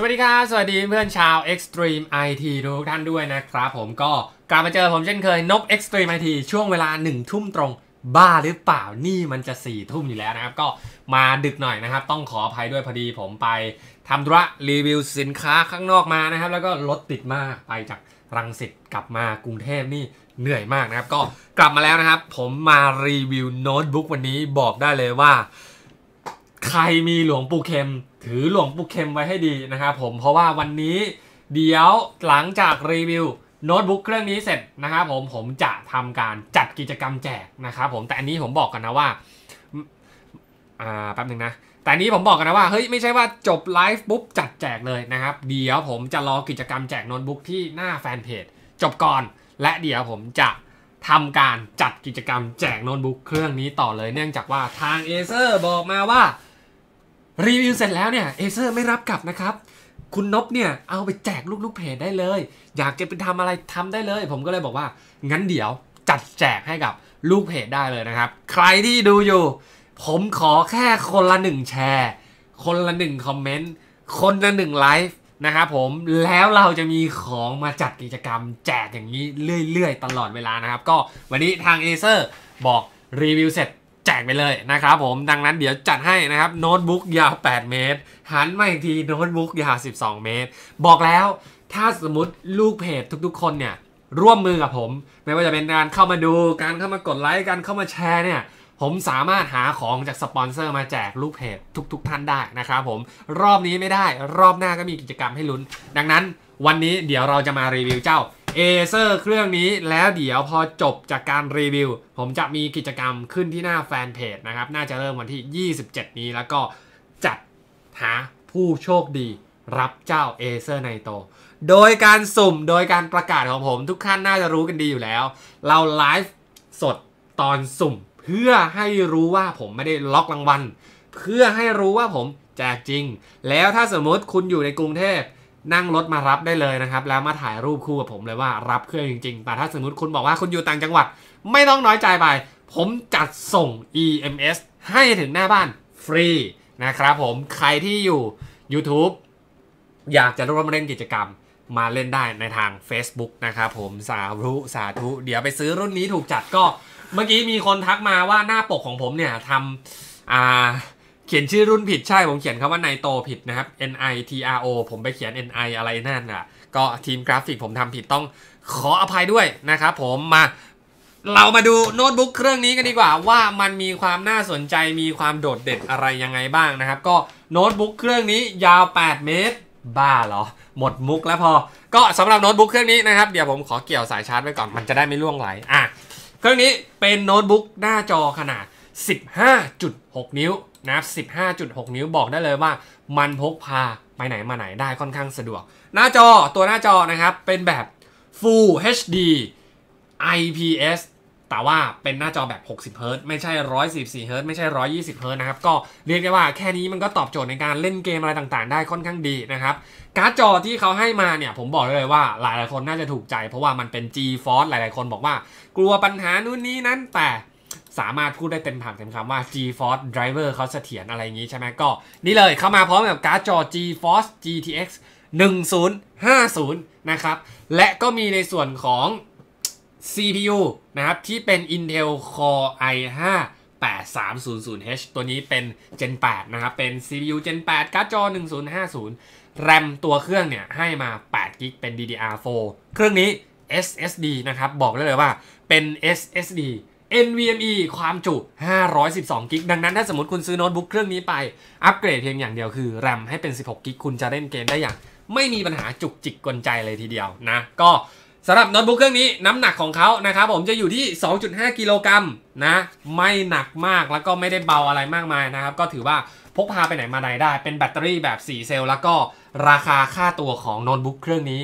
สวัสดีครับสวัสดีเพื่อนชาว Extreme IT ทุกท่านด้วยนะครับผมก็กลับมาเจอผมเช่นเคยนก Extreme IT ช่วงเวลา1ทุ่มตรงบ้าหรือเปล่านี่มันจะ4ทุ่มอยู่แล้วนะครับก็มาดึกหน่อยนะครับต้องขออภัยด้วยพอดีผมไปทำธุระรีวิวสินค้าข้างนอกมานะครับแล้วก็รถติดมากไปจากรังสิตกลับมากรุงเทพนี่เหนื่อยมากนะครับก็กลับมาแล้วนะครับผมมารีวิวโน้ตบุ๊กวันนี้บอกได้เลยว่าใครมีหลวงปู่เข็มถือหลวงปู่เข็มไว้ให้ดีนะครับผมเพราะว่าวันนี้เดี๋ยวหลังจากรีวิวโน้ตบุ๊กเครื่องนี้เสร็จนะครับผมจะทำการจัดกิจกรรมแจกนะครับผมแต่อันนี้ผมบอกกันนะว่าแป๊บนึงนะแต่นี้ผมบอกกันนะว่าเฮ้ยไม่ใช่ว่าจบไลฟ์ปุ๊บจัดแจกเลยนะครับเดี๋ยวผมจะรอกิจกรรมแจกโน้ตบุ๊กที่หน้าแฟนเพจจบก่อนและเดี๋ยวผมจะทำการจัดกิจกรรมแจกโน้ตบุ๊กเครื่องนี้ต่อเลยเนื่องจากว่าทาง Acer บอกมาว่ารีวิวเสร็จแล้วเนี่ย Acer ไม่รับกลับนะครับคุณนบเนี่ยเอาไปแจกลูกเพจได้เลยอยากจะไปทำอะไรทำได้เลยผมก็เลยบอกว่างั้นเดี๋ยวจัดแจกให้กับลูกเพจได้เลยนะครับใครที่ดูอยู่ผมขอแค่คนละ1แชร์คนละ1คอมเมนต์คนละ1ไลฟ์นะครับผมแล้วเราจะมีของมาจัดกิจกรรมแจกอย่างนี้เรื่อยๆตลอดเวลานะครับก็วันนี้ทาง Acer บอกรีวิวเสร็จแจกไปเลยนะครับผมดังนั้นเดี๋ยวจัดให้นะครับโน้ตบุ๊กยาว8เมตรหันมาอีกทีโน้ตบุ๊กยาว12เมตรบอกแล้วถ้าสมมติลูกเพจทุกๆคนเนี่ยร่วมมือกับผมไม่ว่าจะเป็นการเข้ามาดูการเข้ามากดไลค์การเข้ามาแชร์เนี่ยผมสามารถหาของจากสปอนเซอร์มาแจกลูกเพจทุกท่านได้นะครับผมรอบนี้ไม่ได้รอบหน้าก็มีกิจกรรมให้ลุ้นดังนั้นวันนี้เดี๋ยวเราจะมารีวิวเจ้า Acer เครื่องนี้แล้วเดี๋ยวพอจบจากการรีวิวผมจะมีกิจกรรมขึ้นที่หน้าแฟนเพจนะครับน่าจะเริ่มวันที่27นี้แล้วก็จัดหาผู้โชคดีรับเจ้า Acer ในโตโดยการสุ่มโดยการประกาศของผมทุกท่านน่าจะรู้กันดีอยู่แล้วเราไลฟ์สดตอนสุ่มเพื่อให้รู้ว่าผมไม่ได้ล็อกรางวัลเพื่อให้รู้ว่าผมแจกจริงแล้วถ้าสมมติคุณอยู่ในกรุงเทพนั่งรถมารับได้เลยนะครับแล้วมาถ่ายรูปคู่กับผมเลยว่ารับเครื่องจริงๆแต่ถ้าสมมติคุณบอกว่าคุณอยู่ต่างจังหวัดไม่ต้องน้อยใจไปผมจัดส่ง EMS ให้ถึงหน้าบ้านฟรีนะครับผมใครที่อยู่ YouTube อยากจะร่วมเล่นกิจกรรมมาเล่นได้ในทาง Facebook นะครับผมสาธุเดี๋ยวไปซื้อรุ่นนี้ถูกจัดก็เมื่อกี้มีคนทักมาว่าหน้าปกของผมเนี่ยทำเขียนชื่อรุ่นผิดใช่ผมเขียนคำว่าไนโตผิดนะครับ NITRO ผมไปเขียน NI อะไรนั่นอ่ะก็ทีมกราฟิกผมทำผิดต้องขออภัยด้วยนะครับผมมาเรามาดูโน้ตบุ๊กเครื่องนี้กันดีกว่าว่ามันมีความน่าสนใจมีความโดดเด่นอะไรยังไงบ้างนะครับก็โน้ตบุ๊กเครื่องนี้ยาว8เมตรบ้าเหรอหมดมุกแล้วพอก็สำหรับโน้ตบุ๊กเครื่องนี้นะครับเดี๋ยวผมขอเกี่ยวสายชาร์จไว้ก่อนมันจะได้ไม่ล่วงไหลเครื่องนี้เป็นโน้ตบุ๊กหน้าจอขนาด 15.6 นิ้วนะครับ 15.6 นิ้วบอกได้เลยว่ามันพกพาไปไหนมาไหนได้ค่อนข้างสะดวกหน้าจอนะครับเป็นแบบ Full HD IPS แต่ว่าเป็นหน้าจอแบบ 60 Hz ไม่ใช่ 144 Hz ไม่ใช่ 120 Hz นะครับก็เรียกได้ว่าแค่นี้มันก็ตอบโจทย์ในการเล่นเกมอะไรต่างๆได้ค่อนข้างดีนะครับการ์ดจอที่เขาให้มาเนี่ยผมบอกเลยว่าหลายๆคนน่าจะถูกใจเพราะว่ามันเป็น GeForce หลายๆคนบอกว่ากลัวปัญหานู่นนี้นั้นแต่สามารถพูดได้เต็มปากเต็มคำว่า GeForce Driver เขาเสถียรอะไรอย่างนี้ใช่ไหมก็นี่เลยเข้ามาพร้อมกับการ์ดจอ GeForce GTX 1050 นะครับและก็มีในส่วนของ CPU นะครับที่เป็น Intel Core i5 8300H ตัวนี้เป็น Gen 8 นะครับเป็น CPU Gen 8 การ์ดจอ 1050แรมตัวเครื่องเนี่ยให้มา8 กิกเป็น DDR4 เครื่องนี้ SSD นะครับบอกได้เลยว่าเป็น SSD NVMe ความจุ512 กิกดังนั้นถ้าสมมติคุณซื้อโน้ตบุ๊กเครื่องนี้ไปอัปเกรดเพียงอย่างเดียวคือแรมให้เป็น16 กิกคุณจะเล่นเกมได้อย่างไม่มีปัญหาจุกจิกกวนใจเลยทีเดียวนะก็สำหรับโน้ตบุ๊กเครื่องนี้น้ำหนักของเขานะครับผมจะอยู่ที่ 2.5 กิโลกรัมนะไม่หนักมากแล้วก็ไม่ได้เบาอะไรมากมายนะครับก็ถือว่าพกพาไปไหนมาไหนได้เป็นแบตเตอรี่แบบ4เซลล์แล้วก็ราคาค่าตัวของโน้ตบุ๊กเครื่องนี้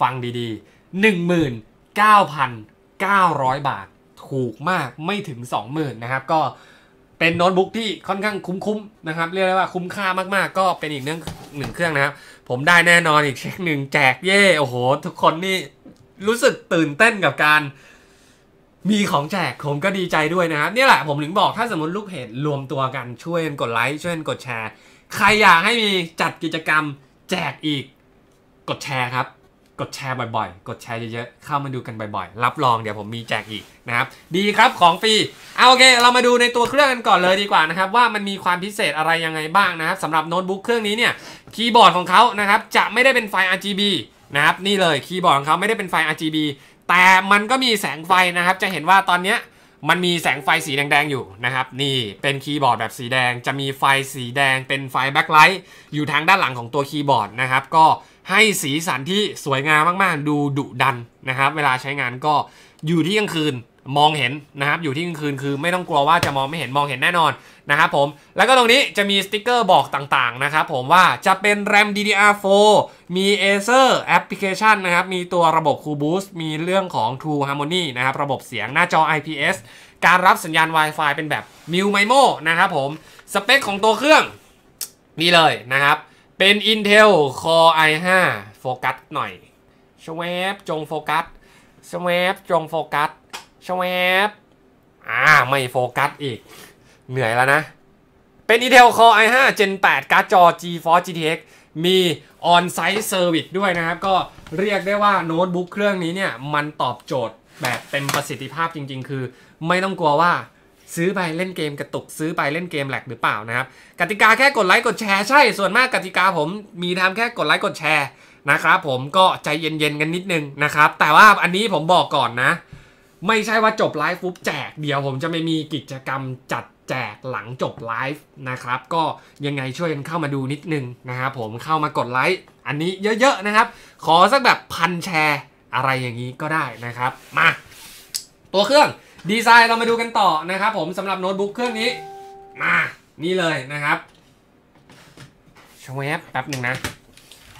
ฟังดีๆ 19,900 บาทถูกมากไม่ถึง 20,000 นะครับก็เป็นโน้ตบุ๊กที่ค่อนข้างคุ้มๆนะครับเรียกได้ว่าคุ้มค่ามากๆก็เป็นอีกหนึ่งเครื่องนะครับผมได้แน่นอนอีกเช็คหนึ่งแจกเย่โอ้โหทุกคนนี่รู้สึกตื่นเต้นกับการมีของแจกผมก็ดีใจด้วยนะครับนี่แหละผมถึงบอกถ้าสมมติลูกเพจรวมตัวกันช่วยกดไลค์ช่วยกดแชร์ใครอยากให้มีจัดกิจกรรม แจกอีกกดแชร์ครับกดแชร์บ่อยๆกดแชร์เยอะๆเข้ามาดูกันบ่อยๆรับรองเดี๋ยวผมมีแจกอีกนะครับดีครับของฟรีเอาโอเคเรามาดูในตัวเครื่องกันก่อนเลยดีกว่านะครับว่ามันมีความพิเศษอะไรยังไงบ้างนะครับสำหรับโน้ตบุ๊กเครื่องนี้เนี่ยคีย์บอร์ดของเขานะครับจะไม่ได้เป็นไฟ RGB นะครับนี่เลยคีย์บอร์ดของเขาไม่ได้เป็นไฟ RGB แต่มันก็มีแสงไฟนะครับจะเห็นว่าตอนนี้มันมีแสงไฟสีแดงๆอยู่นะครับนี่เป็นคีย์บอร์ดแบบสีแดงจะมีไฟสีแดงเป็นไฟแบ็คไลท์อยู่ทางด้านหลังของตัวคีย์บอร์ดนะครับก็ให้สีสันที่สวยงามมากๆดูดุดันนะครับเวลาใช้งานก็อยู่ที่กลางคืนมองเห็นนะครับอยู่ที่กลางคืนคือไม่ต้องกลัวว่าจะมองไม่เห็นมองเห็นแน่นอนนะครับผมแล้วก็ตรงนี้จะมีสติ๊กเกอร์บอกต่างๆนะครับผมว่าจะเป็นแรม DDR4 มี Acer แอปพลิเคชันนะครับมีตัวระบบ Cool Boost มีเรื่องของ True Harmony นะครับระบบเสียงหน้าจอ IPS การรับสัญญาณ Wi-Fi เป็นแบบ MIMO นะครับผมสเปคของตัวเครื่องนี่เลยนะครับเป็น Intel Core i5 โฟกัสหน่อยชเวฟจงโฟกัสชเวฟจงโฟกัสชเวฟไม่โฟกัสอีกเหนื่อยแล้วนะเป็น Intel Core i5 Gen 8 การ์ดจอ GeForce GTX มี On-Site Service ด้วยนะครับก็เรียกได้ว่าโน้ตบุ๊กเครื่องนี้เนี่ยมันตอบโจทย์แบบเต็มประสิทธิภาพจริงๆคือไม่ต้องกลัวว่าซื้อไปเล่นเกมกระตุกซื้อไปเล่นเกมแหลกหรือเปล่านะครับกติกาแค่กดไลค์กดแชร์ใช่ส่วนมากกติกาผมมีทำแค่กดไลค์กดแชร์นะครับผมก็ใจเย็นๆกันนิดนึงนะครับแต่ว่าอันนี้ผมบอกก่อนนะไม่ใช่ว่าจบไลฟ์ปุ๊บแจกเดี๋ยวผมจะไม่มีกิจกรรมจัดแจกหลังจบไลฟ์นะครับก็ยังไงช่วยกันเข้ามาดูนิดนึงนะครับผมเข้ามากดไลค์อันนี้เยอะๆนะครับขอสักแบบพันแชร์อะไรอย่างนี้ก็ได้นะครับมาตัวเครื่องดีไซน์เรามาดูกันต่อนะครับผมสำหรับโน้ตบุ๊กเครื่องนี้มานี่เลยนะครับเชฟแป๊บหนึ่งนะ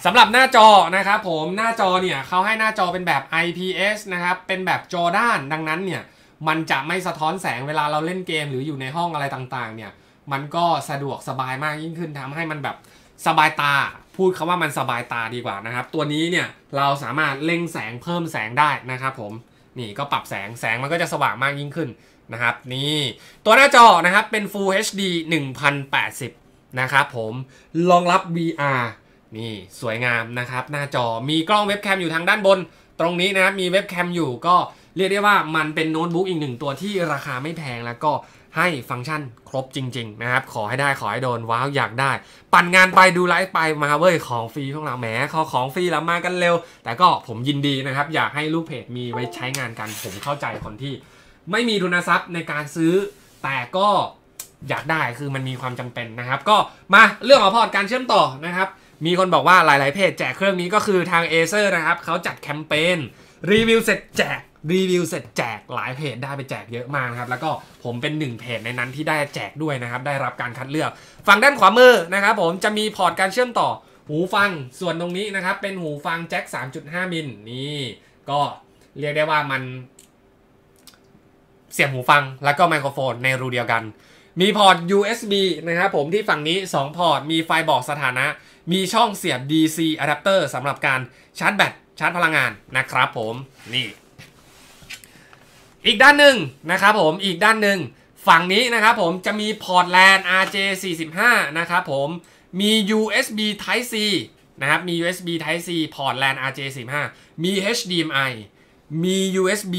สำหรับหน้าจอนะครับผมหน้าจอเนี่ยเขาให้หน้าจอเป็นแบบ IPS นะครับเป็นแบบจอด้านดังนั้นเนี่ยมันจะไม่สะท้อนแสงเวลาเราเล่นเกมหรืออยู่ในห้องอะไรต่างๆเนี่ยมันก็สะดวกสบายมากยิ่งขึ้นทำให้มันแบบสบายตาพูดคำว่ามันสบายตาดีกว่านะครับตัวนี้เนี่ยเราสามารถเล็งแสงเพิ่มแสงได้นะครับผมนี่ก็ปรับแสงมันก็จะสว่างมากยิ่งขึ้นนะครับนี่ตัวหน้าจอนะครับเป็น Full HD 1080นะครับผมรองรับ VR นี่สวยงามนะครับหน้าจอมีกล้องเว็บแคมอยู่ทางด้านบนตรงนี้นะครับมีเว็บแคมอยู่ก็เรียกได้ว่ามันเป็นโน้ตบุ๊กอีกหนึ่งตัวที่ราคาไม่แพงแล้วก็ให้ฟังก์ชันครบจริงๆนะครับขอให้ได้ขอให้โดนว้าวอยากได้ปั่นงานไปดูไลฟ์ไปมาเว้ยของฟรีพวกเราแหมของฟรีแล้วมากันเร็วแต่ก็ผมยินดีนะครับอยากให้ลูกเพจมีไว้ใช้งานกันผมเข้าใจคนที่ไม่มีทุนทรัพย์ในการซื้อแต่ก็อยากได้คือมันมีความจำเป็นนะครับก็มาเรื่องของพอร์ตการเชื่อมต่อนะครับมีคนบอกว่าหลายๆเพจแจกเครื่องนี้ก็คือทาง Acer นะครับเขาจัดแคมเปญรีวิวเสร็จแจกหลายเพจได้ไปแจกเยอะมากนะครับแล้วก็ผมเป็นหนึ่งเพจในนั้นที่ได้แจกด้วยนะครับได้รับการคัดเลือกฝั่งด้านขวามือนะครับผมจะมีพอร์ตการเชื่อมต่อหูฟังส่วนตรงนี้นะครับเป็นหูฟังแจ็ค 3.5 มิลนี่ก็เรียกได้ว่ามันเสียบหูฟังแล้วก็ไมโครโฟนในรูเดียวกันมีพอร์ต USB นะครับผมที่ฝั่งนี้2พอร์ตมีไฟบอกสถานะมีช่องเสียบ DC Adapter สำหรับการชาร์จแบตชาร์จพลังงานนะครับผมนี่อีกด้านหนึ่งนะครับผมอีกด้านหนึ่งฝั่งนี้นะครับผมจะมีพอร์ตแลน RJ45 นะครับผมมี USB Type C นะครับมี USB Type C พอร์ตแลน RJ45 มี HDMI มี USB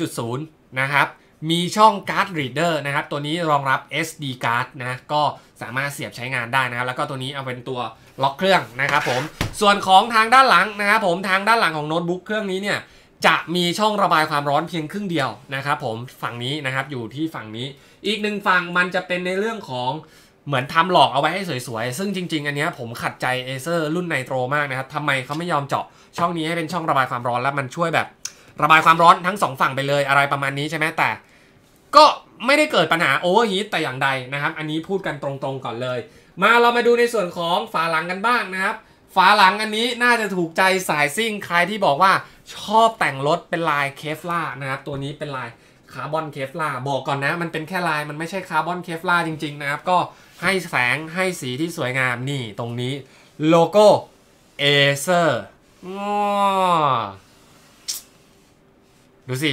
3.0 นะครับมีช่องการ์ดรีดเดอร์นะครับตัวนี้รองรับ SD card นะก็สามารถเสียบใช้งานได้นะครับแล้วก็ตัวนี้เอาเป็นตัวล็อกเครื่องนะครับผมส่วนของทางด้านหลังนะครับผมทางด้านหลังของโน้ตบุ๊กเครื่องนี้เนี่ยจะมีช่องระบายความร้อนเพียงครึ่งเดียวนะครับผมฝั่งนี้นะครับอยู่ที่ฝั่งนี้อีกหนึ่งฝั่งมันจะเป็นในเรื่องของเหมือนทำหลอกเอาไว้ให้สวยๆซึ่งจริงๆอันนี้ผมขัดใจ Acer รุ่น Nitro มากนะครับทำไมเขาไม่ยอมเจาะช่องนี้ให้เป็นช่องระบายความร้อนแล้วมันช่วยแบบระบายความร้อนทั้ง2ฝั่งไปเลยอะไรประมาณนี้ใช่ไหมแต่ก็ไม่ได้เกิดปัญหาโอเวอร์ฮีทแต่อย่างใดนะครับอันนี้พูดกันตรงๆก่อนเลยมาเรามาดูในส่วนของฝาหลังกันบ้างนะครับฝาหลังอันนี้น่าจะถูกใจสายซิ่งใครที่บอกว่าชอบแต่งรถเป็นลายเคฟล่านะครับตัวนี้เป็นลายคาร์บอนเคฟล่าบอกก่อนนะมันเป็นแค่ลายมันไม่ใช่คาร์บอนเคฟล่าจริงๆนะครับก็ให้แสงให้สีที่สวยงามนี่ตรงนี้โลโก้ Acer ดูสิ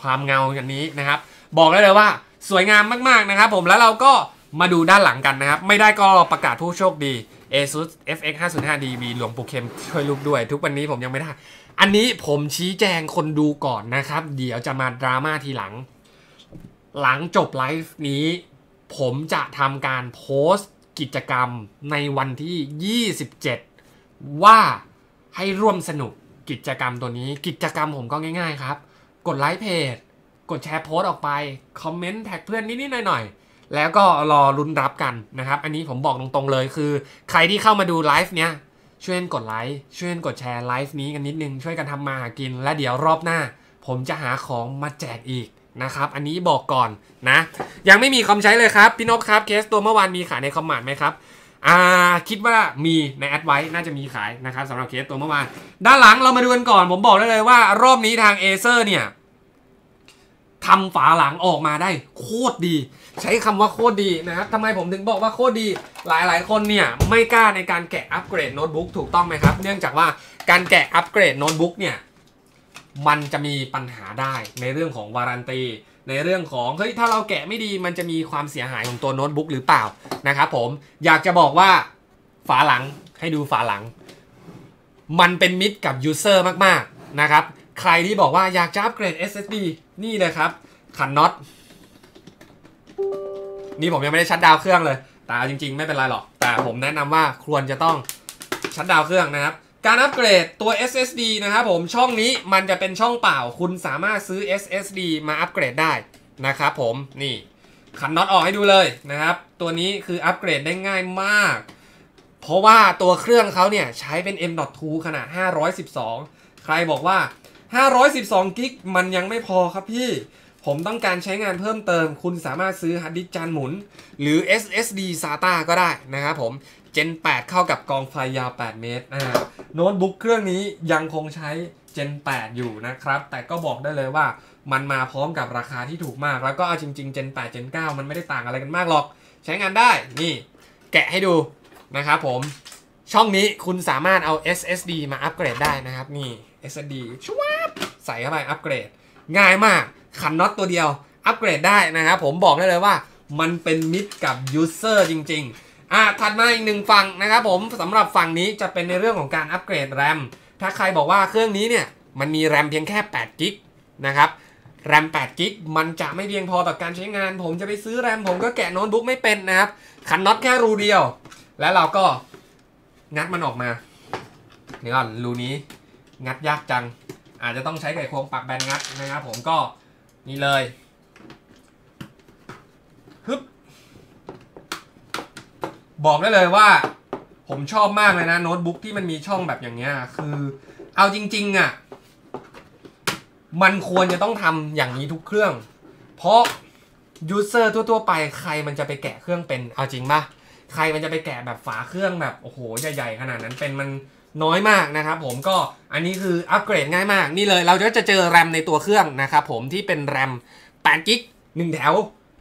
ความเงาอย่างนี้นะครับบอกได้เลยว่าสวยงามมากๆนะครับผมแล้วเราก็มาดูด้านหลังกันนะครับไม่ได้ก็ประกาศผู้โชคดี ASUS FX 505 DB หลวงปู่เข็มช่วยลูกด้วยทุกวันนี้ผมยังไม่ได้อันนี้ผมชี้แจงคนดูก่อนนะครับเดี๋ยวจะมาดราม่าทีหลังหลังจบไลฟ์นี้ผมจะทำการโพสต์กิจกรรมในวันที่27ว่าให้ร่วมสนุกกิจกรรมตัวนี้กิจกรรมผมก็ง่ายๆครับกดไลค์เพจกดแชร์โพสต์ออกไปคอมเมนต์แท็กเพื่อนนิดๆหน่อยๆแล้วก็รอลุ้นรับกันนะครับอันนี้ผมบอกตรงๆเลยคือใครที่เข้ามาดูไลฟ์เนี้ยช่วยกดไลค์ช่วยกดแชร์ไลฟ์นี้กันนิดนึงช่วยกันทำมาหากินและเดี๋ยวรอบหน้าผมจะหาของมาแจกอีกนะครับอันนี้บอกก่อนนะยังไม่มีคอมใช้เลยครับพี่นพครับเคสตัวเมื่อวานมีขายในคอมมานด์ไหมครับคิดว่ามีในแอดไว้น่าจะมีขายนะครับสำหรับเคสตัวเมื่อวานด้านหลังเรามาดูกันก่อนผมบอกได้เลยว่ารอบนี้ทาง Acer เนี่ยทำฝาหลังออกมาได้โคตรดีใช้คำว่าโคตรดีนะครับทำไมผมถึงบอกว่าโคตรดีหลายๆคนเนี่ยไม่กล้าในการแกะอัปเกรดโน้ตบุ๊กถูกต้องไหมครับเนื่องจากว่าการแกะอัปเกรดโน้ตบุ๊กเนี่ยมันจะมีปัญหาได้ในเรื่องของวารันตีในเรื่องของเฮ้ยถ้าเราแกะไม่ดีมันจะมีความเสียหายของตัวโน้ตบุ๊กหรือเปล่านะครับผมอยากจะบอกว่าฝาหลังให้ดูฝาหลังมันเป็นมิตรกับยูเซอร์มากๆนะครับใครที่บอกว่าอยากจะอัปเกรด SSD นี่เลยครับขันน็อตนี่ผมยังไม่ได้ชัตดาวน์เครื่องเลยแต่จริงๆไม่เป็นไรหรอกแต่ผมแนะนำว่าควรจะต้องชัตดาวน์เครื่องนะครับการอัปเกรดตัว SSD นะครับผมช่องนี้มันจะเป็นช่องเปล่าคุณสามารถซื้อ SSD มาอัปเกรดได้นะครับผมนี่ขันน็อตออกให้ดูเลยนะครับตัวนี้คืออัปเกรดได้ง่ายมากเพราะว่าตัวเครื่องเขาเนี่ยใช้เป็น M.2 ขนาด512ใครบอกว่า512กิกมันยังไม่พอครับพี่ผมต้องการใช้งานเพิ่มเติมคุณสามารถซื้อฮาร์ดดิสก์จานหมุนหรือ SSD SATA ก็ได้นะครับผม Gen 8เข้ากับกองไฟยาว8เมตรโน้ตบุ๊กเครื่องนี้ยังคงใช้ Gen 8อยู่นะครับแต่ก็บอกได้เลยว่ามันมาพร้อมกับราคาที่ถูกมากแล้วก็จริงๆ Gen 8 Gen 9มันไม่ได้ต่างอะไรกันมากหรอกใช้งานได้นี่แกะให้ดูนะครับผมช่องนี้คุณสามารถเอา SSD มาอัปเกรดได้นะครับนี่ SSD ชวบใส่เข้าไปอัปเกรดง่ายมากขันน็อตตัวเดียวอัปเกรดได้นะครับผมบอกได้เลยว่ามันเป็นมิตรกับยูเซอร์จริงๆถัดมาอีกหนึ่งฝั่งนะครับผมสำหรับฝั่งนี้จะเป็นในเรื่องของการอัปเกรดแรมถ้าใครบอกว่าเครื่องนี้เนี่ยมันมีแรมเพียงแค่8กิกนะครับแรม8กิกมันจะไม่เพียงพอต่อการใช้งานผมจะไปซื้อแรมผมก็แกะโน้ตบุ๊กไม่เป็นนะครับขันน็อตแค่รูเดียวและเราก็งัดมันออกมาเดี๋ยวก่อนรูนี้งัดยากจังอาจจะต้องใช้ไขควงปากแบนงัดนะครับผมก็นี่เลยฮึบบอกได้เลยว่าผมชอบมากเลยนะโน้ตบุ๊กที่มันมีช่องแบบอย่างเงี้ยคือเอาจริงๆอ่ะมันควรจะต้องทำอย่างนี้ทุกเครื่องเพราะยูเซอร์ทั่วๆไปใครมันจะไปแกะเครื่องเป็นเอาจริงป่ะใครมันจะไปแกะแบบฝาเครื่องแบบโอ้โหใหญ่ๆขนาดนั้นเป็นมันน้อยมากนะครับผมก็อันนี้คืออัปเกรดง่ายมากนี่เลยเราจะเจอแรมในตัวเครื่องนะครับผมที่เป็นแรม8กิก1แถว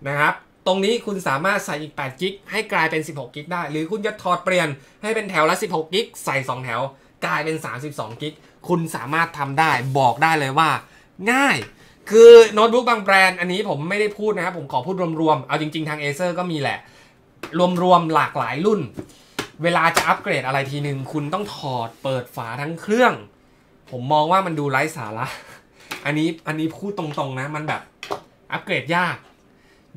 นะครับตรงนี้คุณสามารถใส่อีก8กิกให้กลายเป็น16กิกได้หรือคุณจะถอดเปลี่ยนให้เป็นแถวละ16กิกใส่2แถวกลายเป็น32กิกคุณสามารถทำได้บอกได้เลยว่าง่ายคือโน้ตบุ๊กบางแบรนด์อันนี้ผมไม่ได้พูดนะครับผมขอพูดรวมๆเอาจริงๆทาง Acer ก็มีแหละรวมๆหลากหลายรุ่นเวลาจะอัปเกรดอะไรทีหนึ่งคุณต้องถอดเปิดฝาทั้งเครื่องผมมองว่ามันดูไร้สาระอันนี้พูดตรงๆนะมันแบบอัปเกรดยาก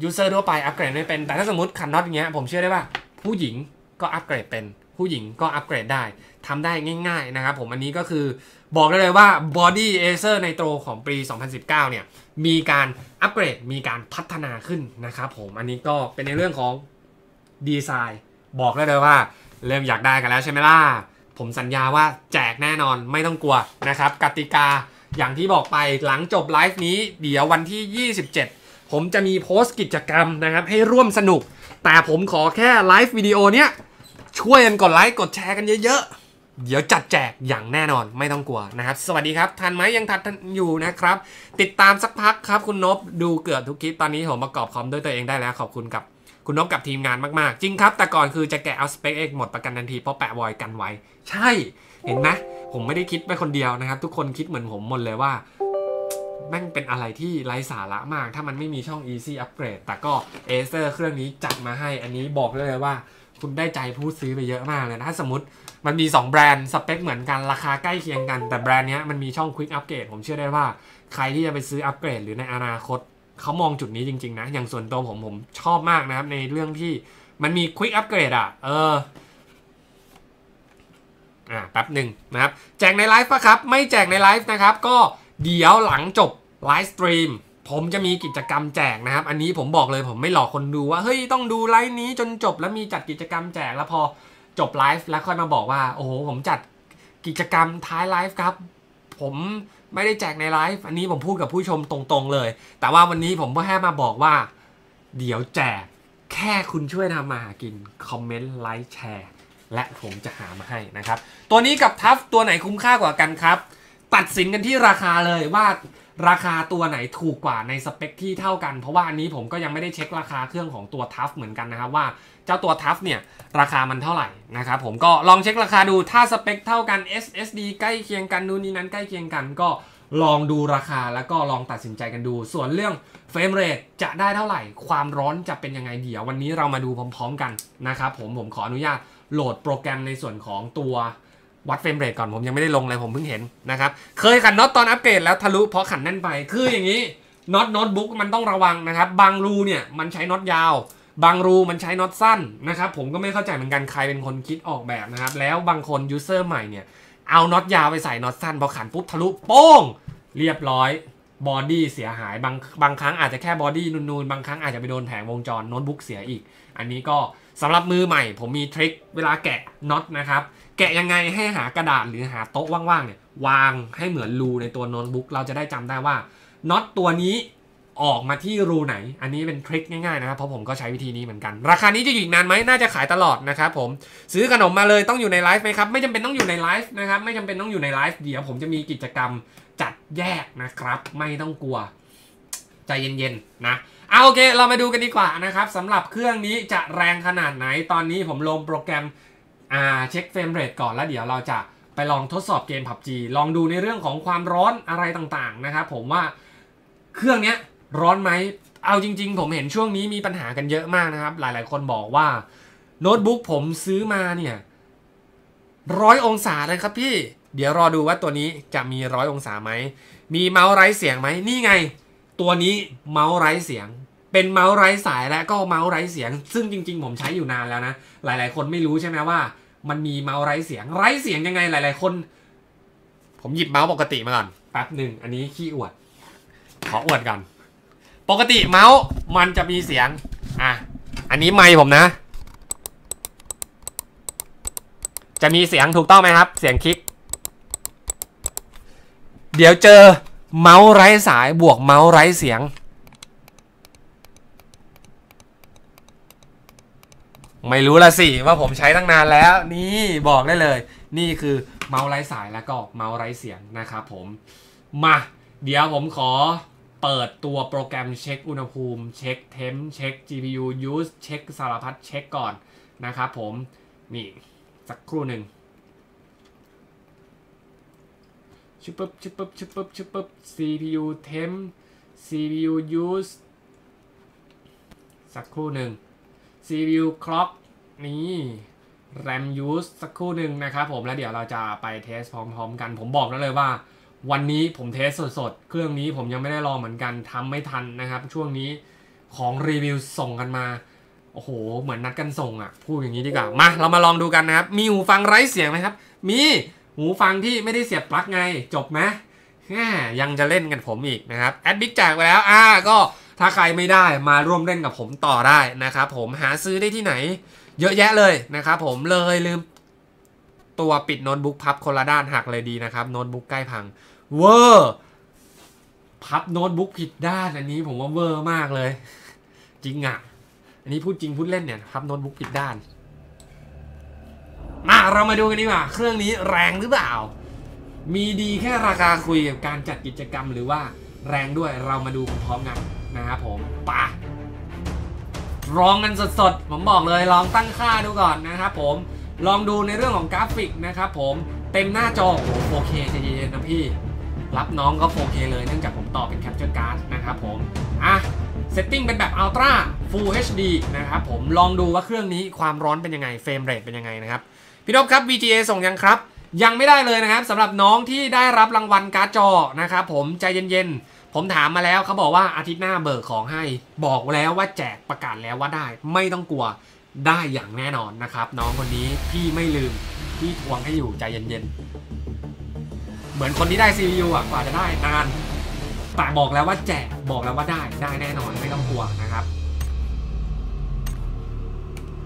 ยูเซอร์ทั่วไปอัปเกรดไม่เป็นแต่ถ้าสมมติขันน็อตอย่างเงี้ยผมเชื่อได้ว่าผู้หญิงก็อัปเกรดเป็นผู้หญิงก็อัปเกรดได้ทำได้ง่ายๆนะครับผมอันนี้ก็คือบอกได้เลยว่าบอดี้ Acer Nitro ของปี 2019 เนี่ยมีการอัปเกรดมีการพัฒนาขึ้นนะครับผมอันนี้ก็เป็นในเรื่องของดีไซน์บอกได้เลยว่าเริ่มอยากได้กันแล้วใช่ไหมล่ะผมสัญญาว่าแจกแน่นอนไม่ต้องกลัวนะครับกติกาอย่างที่บอกไปหลังจบไลฟ์นี้เดี๋ยววันที่27ผมจะมีโพสต์กิจกรรมนะครับให้ร่วมสนุกแต่ผมขอแค่ไลฟ์วิดีโอเนี้ยช่วยกันกดไลค์กดแชร์กันเยอะๆเดี๋ยวจัดแจกอย่างแน่นอนไม่ต้องกลัวนะครับสวัสดีครับทันไหมยังทันอยู่นะครับติดตามสักพักครับคุณนพดูเกือบทุกคลิปตอนนี้ผมประกอบคอมด้วยตัวเองได้แล้วขอบคุณกับคุณนพกับทีมงานมากๆจริงครับแต่ก่อนคือจะแกะเอาสเปคเองหมดประกันทันทีเพราะแปะวอยกันไว้ใช่เห็นไหมผมไม่ได้คิดไปคนเดียวนะครับทุกคนคิดเหมือนผมหมดเลยว่าแม่งเป็นอะไรที่ไร้สาระมากถ้ามันไม่มีช่อง Easy Upgrade แต่ก็ Acer เครื่องนี้จัดมาให้อันนี้บอกเลยว่า คุณได้ใจผู้ซื้อไปเยอะมากเลยนะถ้าสมมติมันมี2แบรนด์สเปคเหมือนกันราคาใกล้เคียงกันแต่แบรนด์นี้มันมีช่อง Quick Upgrade ผมเชื่อได้ว่าใครที่จะไปซื้ออัปเกรดหรือในอนาคตเขามองจุดนี้จริงๆนะอย่างส่วนตัวผมชอบมากนะครับในเรื่องที่มันมี Quick Upgrade อ่ะแป๊บหนึ่งนะครับแจกในไลฟ์ปะครับไม่แจกในไลฟ์นะครับก็เดี๋ยวหลังจบไลฟ์สตรีมผมจะมีกิจกรรมแจกนะครับอันนี้ผมบอกเลยผมไม่หลอกคนดูว่าเฮ้ยต้องดูไลฟ์นี้จนจบแล้วมีจัดกิจกรรมแจกแล้วพอจบไลฟ์แล้วค่อยมาบอกว่าโอ้โหผมจัดกิจกรรมท้ายไลฟ์ครับผมไม่ได้แจกในไลฟ์อันนี้ผมพูดกับผู้ชมตรงๆเลยแต่ว่าวันนี้ผมก็แค่มาบอกว่าเดี๋ยวแจกแค่คุณช่วยทำมาหากินคอมเมนต์ไลค์แชร์และผมจะหามาให้นะครับตัวนี้กับทัฟตัวไหนคุ้มค่ากว่ากันครับตัดสินกันที่ราคาเลยว่าราคาตัวไหนถูกกว่าในสเปคที่เท่ากันเพราะว่าอันนี้ผมก็ยังไม่ได้เช็คราคาเครื่องของตัวทัฟเหมือนกันนะครับว่าเจ้าตัวทัฟเนี่ยราคามันเท่าไหร่นะครับผมก็ลองเช็คราคาดูถ้าสเปคเท่ากัน SSD ใกล้เคียงกันนู่นนี่นั้นใกล้เคียงกันก็ลองดูราคาแล้วก็ลองตัดสินใจกันดูส่วนเรื่องเฟรมเรทจะได้เท่าไหร่ความร้อนจะเป็นยังไงเดี๋ยววันนี้เรามาดูพร้อมๆกันนะครับผมขออนุญาตโหลดโปรแกรมในส่วนของตัววัดเฟรมเรทก่อนผมยังไม่ได้ลงเลยผมเพิ่งเห็นนะครับเคยขันน็อตตอนอัปเกรดแล้วทะลุเพราะขันแน่นไปคืออย่างนี้น็อตโน้ตบุ๊กมันต้องระวังนะครับบางรูเนี่ยมันใช้น็อตยาวบางรูมันใช้น็อตสั้นนะครับผมก็ไม่เข้าใจเหมือนกันใครเป็นคนคิดออกแบบนะครับแล้วบางคนยูเซอร์ใหม่เนี่ยเอาน็อตยาวไปใส่น็อตสั้นพอขันปุ๊บทะลุโป้งเรียบร้อยบอดี้เสียหายบางครั้งอาจจะแค่บอดี้นูนๆบางครั้งอาจจะไปโดนแผงวงจรโน้ตบุ๊กเสียอีกอันนี้ก็สำหรับมือใหม่ผมมีทริคเวลาแกะน็อตนะครับแกะยังไงให้หากระดาษหรือหาโต๊ะว่างๆเนี่ยวางให้เหมือนรูในตัวโน้ตบุ๊กเราจะได้จำได้ว่าน็อตตัวนี้ออกมาที่รูไหนอันนี้เป็นทริคง่ายๆนะครับเพราะผมก็ใช้วิธีนี้เหมือนกันราคานี้จะอยู่อีกนานไหมน่าจะขายตลอดนะครับผมซื้อขนมมาเลยต้องอยู่ในไลฟ์ไหมครับไม่จำเป็นต้องอยู่ในไลฟ์นะครับไม่จำเป็นต้องอยู่ในไลฟ์เดี๋ยวผมจะมีกิจกรรมจัดแยกนะครับไม่ต้องกลัวใจเย็นๆนะเอาโอเคเรามาดูกันดีกว่านะครับสำหรับเครื่องนี้จะแรงขนาดไหนตอนนี้ผมลงโปรแกรมเช็คเฟรมเรทก่อนแล้วเดี๋ยวเราจะไปลองทดสอบเกม PUBG ลองดูในเรื่องของความร้อนอะไรต่างๆนะครับผมว่าเครื่องนี้ร้อนไหมเอาจริงๆผมเห็นช่วงนี้มีปัญหากันเยอะมากนะครับหลายๆคนบอกว่าโน้ตบุ๊กผมซื้อมาเนี่ย100 องศาเลยครับพี่เดี๋ยวรอดูว่าตัวนี้จะมี100 องศาไหมมีเมาส์ไร้เสียงไหมนี่ไงตัวนี้เมาส์ไร้เสียงเป็นเมาส์ไร้สายและก็เมาส์ไร้เสียงซึ่งจริงๆผมใช้อยู่นานแล้วนะหลายๆคนไม่รู้ใช่ไหมว่ามันมีเมาส์ไร้เสียงยังไงหลายๆคนผมหยิบเมาส์ปกติมาก่อนแป๊บหนึ่งอันนี้ขี้อวดขออวดกันปกติเมาส์มันจะมีเสียงอันนี้ไมค์ผมนะจะมีเสียงถูกต้องไหมครับเสียงคลิกเดี๋ยวเจอเมาส์ไร้สายบวกเมาส์ไร้เสียงไม่รู้ละสิว่าผมใช้ตั้งนานแล้วนี่บอกได้เลยนี่คือเมาส์ไร้สายแล้วก็เมาส์ไร้เสียงนะครับผมมาเดี๋ยวผมขอเปิดตัวโปรแกรมเช็คอุณหภูมิเช็คเทมเช็ค GPU use เช็คสารพัดเช็คก่อนนะครับผมนี่สักครู่หนึ่งชุบปุ๊บ CPU เทม CPU use สักครู่หนึ่งCPU Clock นี่ RAM Use สักครู่หนึ่งนะครับผมแล้วเดี๋ยวเราจะไปเทสพร้อมๆกันผมบอกแล้วเลยว่าวันนี้ผมเทสสดๆเครื่องนี้ผมยังไม่ได้ลองเหมือนกันทำไม่ทันนะครับช่วงนี้ของรีวิวส่งกันมาโอ้โหเหมือนนัดกันส่งอ่ะพูดอย่างนี้ดีกว่ามาเรามาลองดูกันนะครับมีหูฟังไร้เสียงไหมครับมีหูฟังที่ไม่ได้เสียบปลั๊กไงจบไหมยังจะเล่นกันผมอีกนะครับแอดบิ๊กแจกไปแล้วก็ถ้าใครไม่ได้มาร่วมเล่นกับผมต่อได้นะครับผมหาซื้อได้ที่ไหนเยอะแยะเลยนะครับผมเลยลืมตัวปิดโน้ตบุ๊กพับคนละด้านหักเลยดีนะครับโน้ตบุ๊กใกล้พังเวอร์พับโน้ตบุ๊กผิดด้านอันนี้ผมว่าเวอร์มากเลยจริงอ่ะอันนี้พูดจริงพูดเล่นเนี่ยพับโน้ตบุ๊กผิดด้านมาเรามาดูกันดีกว่าเครื่องนี้แรงหรือเปล่ามีดีแค่ราคาคุยกับการจัดกิจกรรมหรือว่าแรงด้วยเรามาดูพร้อมกันนะครับผมปะลองกันสดๆผมบอกเลยลองตั้งค่าดูก่อนนะครับผมลองดูในเรื่องของกราฟิกนะครับผมเต็มหน้าจอโอ้โห 4K ใจเย็นๆนะพี่รับน้องก็ 4K เลยเนื่องจากผมต่อเป็นแคปเจอร์การ์ดนะครับผม เซตติ้งเป็นแบบ Ultra Full HD นะครับผมลองดูว่าเครื่องนี้ความร้อนเป็นยังไงเฟรมเรทเป็นยังไงนะครับพี่ท็อปครับ VGA ส่งยังครับยังไม่ได้เลยนะครับสำหรับน้องที่ได้รับรางวัลการ์ดจอนะครับผมใจเย็นๆผมถามมาแล้วเขาบอกว่าอาทิตย์หน้าเบิกของให้บอกแล้วว่าแจกประกาศแล้วว่าได้ไม่ต้องกลัวได้อย่างแน่นอนนะครับน้องคนนี้พี่ไม่ลืมพี่ทวงให้อยู่ใจเย็นๆเหมือนคนที่ได้ CPU อ่ะกว่าจะได้นานปากบอกแล้วว่าแจกบอกแล้วว่าได้แน่นอนไม่ต้องกลัวนะครับ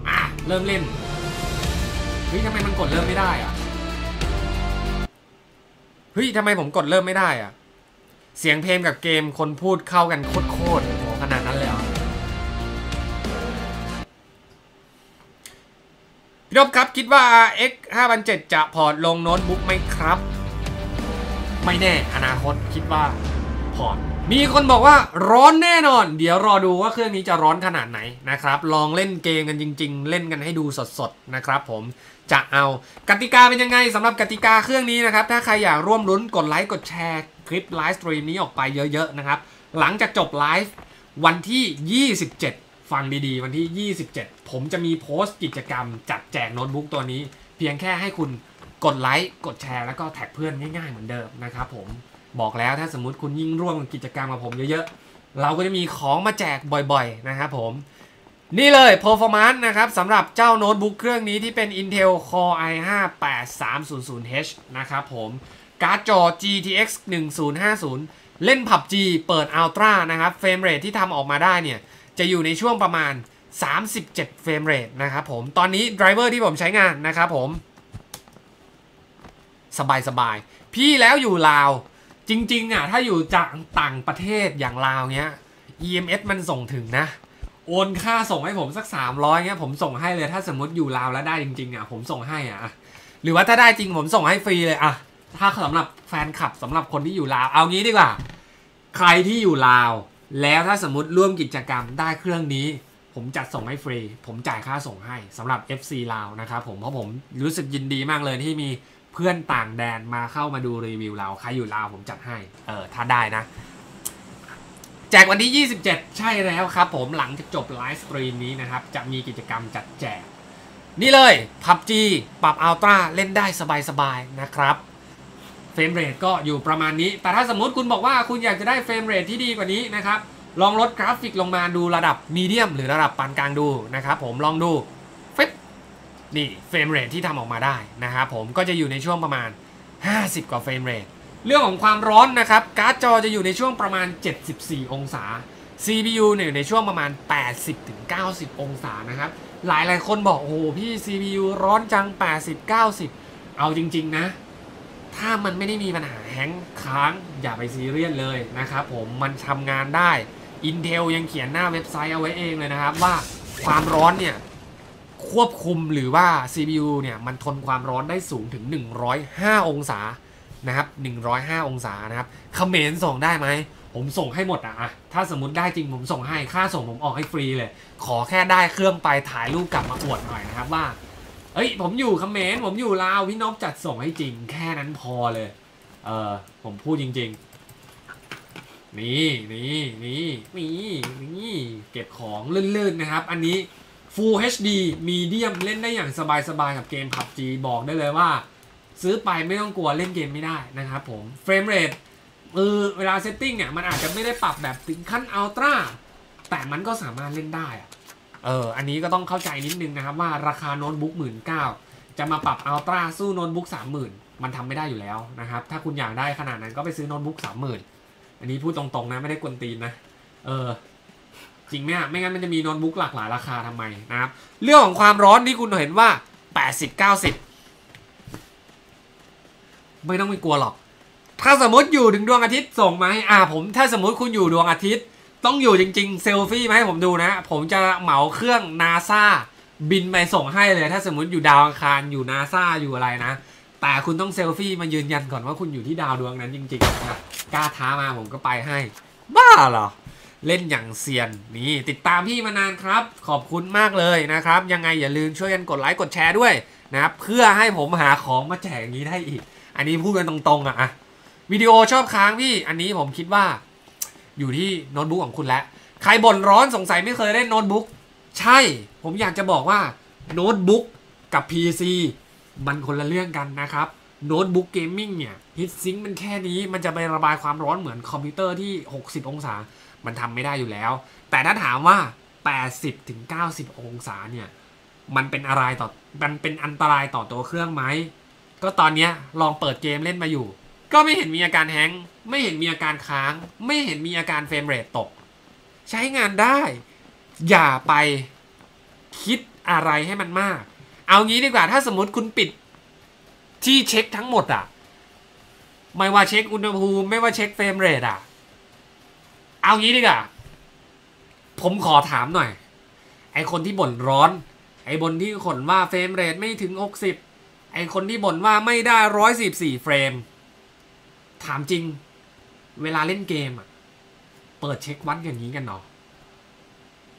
อ่ะเริ่มเล่นเฮ้ยทำไมมันกดเริ่มไม่ได้อ่ะเฮ้ยทำไมผมกดเริ่มไม่ได้อ่ะเสียงเพลงกับเกมคนพูดเข้ากันโคตรๆโหขนาดนั้นเลยอ่ะพี่ท็อปครับคิดว่า RX 5007 จะพอร์ตลงโน้ตบุ๊กไหมครับไม่แน่อนาคตคิดว่าพอร์ตมีคนบอกว่าร้อนแน่นอนเดี๋ยวรอดูว่าเครื่องนี้จะร้อนขนาดไหนนะครับลองเล่นเกมกันจริงๆเล่นกันให้ดูสดๆนะครับผมจะเอากติกาเป็นยังไงสำหรับกติกาเครื่องนี้นะครับถ้าใครอยากร่วมลุ้นกดไลค์กดแชร์คลิปไลฟ์สตรีมนี้ออกไปเยอะๆนะครับหลังจากจบไลฟ์วันที่27ฟังดีๆวันที่27ผมจะมีโพสต์กิจกรรมจัดแจกโน้ตบุ๊กตัวนี้เพียงแค่ให้คุณกดไลค์กดแชร์แล้วก็แท็กเพื่อนง่ายๆเหมือนเดิมนะครับผมบอกแล้วถ้าสมมุติคุณยิ่งร่วมกิจกรรมกับผมเยอะๆเราก็จะมีของมาแจกบ่อยๆนะครับผมนี่เลย performance นะครับสำหรับเจ้าโน้ตบุ๊กเครื่องนี้ที่เป็น Intel Core i5 8300H นะครับผมการ์ดจอ GTX 1050เล่น PUBG เปิด Ultra นะครับเฟรมเรทที่ทำออกมาได้เนี่ยจะอยู่ในช่วงประมาณ37เฟรมเรทนะครับผมตอนนี้ไดรเวอร์ที่ผมใช้งานนะครับผมสบายๆพี่แล้วอยู่ลาวจริงๆอ่ะถ้าอยู่จากต่างประเทศอย่างลาวเนี้ย EMS มันส่งถึงนะโอนค่าส่งให้ผมสัก300เงี้ยผมส่งให้เลยถ้าสมมติอยู่ลาวแล้วได้จริงๆอ่ะผมส่งให้อ่ะหรือว่าถ้าได้จริงผมส่งให้ฟรีเลยอ่ะถ้าสำหรับแฟนคลับสำหรับคนที่อยู่ลาวเอางี้ดีกว่าใครที่อยู่ลาวแล้วถ้าสมมติร่วมกิจกรรมได้เครื่องนี้ผมจัดส่งให้ฟรีผมจ่ายค่าส่งให้สำหรับ FC ลาวนะครับผมเพราะผมรู้สึกยินดีมากเลยที่มีเพื่อนต่างแดนมาเข้ามาดูรีวิวเราใครอยู่ลาวผมจัดให้ถ้าได้นะแจกวันที่27ใช่แล้วครับผมหลังจากจบไลฟ์สตรีมนี้นะครับจะมีกิจกรรมจัดแจกนี่เลย PUBG ปรับ Ultra เล่นได้สบายๆนะครับเฟรมเรทก็อยู่ประมาณนี้แต่ถ้าสมมติคุณบอกว่าคุณอยากจะได้เฟรมเรทที่ดีกว่านี้นะครับลองลดกราฟิกลงมาดูระดับมีเดียมหรือระดับปานกลางดูนะครับผมลองดูนี่เฟรมเรทที่ทำออกมาได้นะครับผมก็จะอยู่ในช่วงประมาณ50กว่าเฟรมเรทเรื่องของความร้อนนะครับการ์ดจอจะอยู่ในช่วงประมาณ74องศา CPU เนี่ยอยู่ในช่วงประมาณ 80-90 องศานะครับหลายๆคนบอกโอ้โหพี่ CPU ร้อนจัง 80-90 เอาจริงๆนะถ้ามันไม่ได้มีปัญหาแฮงก์ค้างอย่าไปซีเรียสเลยนะครับผมมันทำงานได้ Intel ยังเขียนหน้าเว็บไซต์เอาไว้เองเลยนะครับว่าความร้อนเนี่ยควบคุมหรือว่า CPU เนี่ยมันทนความร้อนได้สูงถึง105องศานะครับ105องศานะครับเขมรส่งได้ไหมผมส่งให้หมดอ่ะถ้าสมมติได้จริงผมส่งให้ค่าส่งผมออกให้ฟรีเลยขอแค่ได้เครื่องไปถ่ายรูปกลับมาอวดหน่อยนะครับว่าเอ้ยผมอยู่เขมรผมอยู่ลาวพี่นพจัดส่งให้จริงแค่นั้นพอเลยผมพูดจริงๆนี่เก็บของลื่นๆนะครับอันนี้Full HD มีเดียมเล่นได้อย่างสบายๆกับเกม PUBG บอกได้เลยว่าซื้อไปไม่ต้องกลัวเล่นเกมไม่ได้นะครับผมเฟรมเรทเวลาเซตติ้งเนี่ยมันอาจจะไม่ได้ปรับแบบถึงขั้นอัลตร้าแต่มันก็สามารถเล่นได้อันนี้ก็ต้องเข้าใจนิดนึงนะครับว่าราคาโน้ตบุ๊ก 19,000 จะมาปรับอัลตร้าสู้โน้ตบุ๊ก 30,000 มันทำไม่ได้อยู่แล้วนะครับถ้าคุณอยากได้ขนาดนั้นก็ไปซื้อโน้ตบุ๊ก 30,000 อันนี้พูดตรงๆนะไม่ได้กวนตีนนะจริงไหมไม่งั้นมันจะมีโน้ตบุ๊กหลากหลายราคาทำไมนะครับเรื่องของความร้อนที่คุณเห็นว่า 80-90 ไม่ต้องไปกลัวหรอกถ้าสมมติอยู่ถึงดวงอาทิตย์ส่งมาให้ผมถ้าสมมติคุณอยู่ดวงอาทิตย์ต้องอยู่จริงๆเซลฟี่มาให้ผมดูนะผมจะเหมาเครื่อง NASA บินไปส่งให้เลยถ้าสมมติอยู่ดาวอังคารอยู่ NASA อยู่อะไรนะแต่คุณต้องเซลฟี่มายืนยันก่อนว่าคุณอยู่ที่ดาวดวงนั้นจริงๆนะกล้าท้ามาผมก็ไปให้บ้าเหรอเล่นอย่างเซียนนี่ติดตามพี่มานานครับขอบคุณมากเลยนะครับยังไงอย่าลืมช่วยกันกดไลค์กดแชร์ด้วยนะครับเพื่อให้ผมหาของมาแจกอย่างนี้ได้อีกอันนี้พูดกันตรงๆอ่ะวิดีโอชอบค้างพี่อันนี้ผมคิดว่าอยู่ที่โน้ตบุ๊กของคุณแล้ว ใครบ่นร้อนสงสัยไม่เคยเล่นโน้ตบุ๊กใช่ผมอยากจะบอกว่าโน้ตบุ๊กกับ PC มันคนละเรื่องกันนะครับโน้ตบุ๊กเกมมิ่งเนี่ยฮีทซิงค์มันแค่นี้มันจะไประบายความร้อนเหมือนคอมพิวเตอร์ที่60องศามันทำไม่ได้อยู่แล้วแต่ถ้าถามว่า80ถึง90องศาเนี่ยมันเป็นอันตรายต่อตัวเครื่องไหมก็ตอนนี้ลองเปิดเกมเล่นมาอยู่ก็ไม่เห็นมีอาการแฮงก์ไม่เห็นมีอาการค้างไม่เห็นมีอาการเฟรมเรทตกใช้งานได้อย่าไปคิดอะไรให้มันมากเอางี้ดีกว่าถ้าสมมติคุณปิดที่เช็คทั้งหมดอ่ะไม่ว่าเช็คอุณหภูมิไม่ว่าเช็คเฟรมเรทอ่ะเอางี้ดีกว่าผมขอถามหน่อยไอคนที่บ่นร้อนไอบนที่ขนว่าเฟรมเรทไม่ถึง60ไอคนที่บ่นว่าไม่ได้114เฟรมถามจริงเวลาเล่นเกมอ่ะเปิดเช็ควัดอย่างนี้กันเนาะ